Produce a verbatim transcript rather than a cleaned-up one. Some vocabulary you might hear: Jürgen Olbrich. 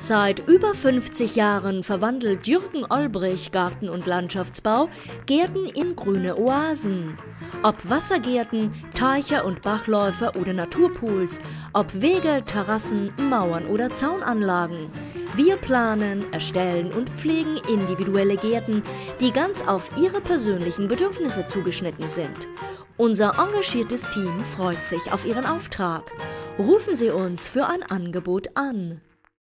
Seit über fünfzig Jahren verwandelt Jürgen Olbrich Garten- und Landschaftsbau Gärten in grüne Oasen. Ob Wassergärten, Teiche und Bachläufe oder Naturpools, ob Wege, Terrassen, Mauern oder Zaunanlagen. Wir planen, erstellen und pflegen individuelle Gärten, die ganz auf Ihre persönlichen Bedürfnisse zugeschnitten sind. Unser engagiertes Team freut sich auf Ihren Auftrag. Rufen Sie uns für ein Angebot an.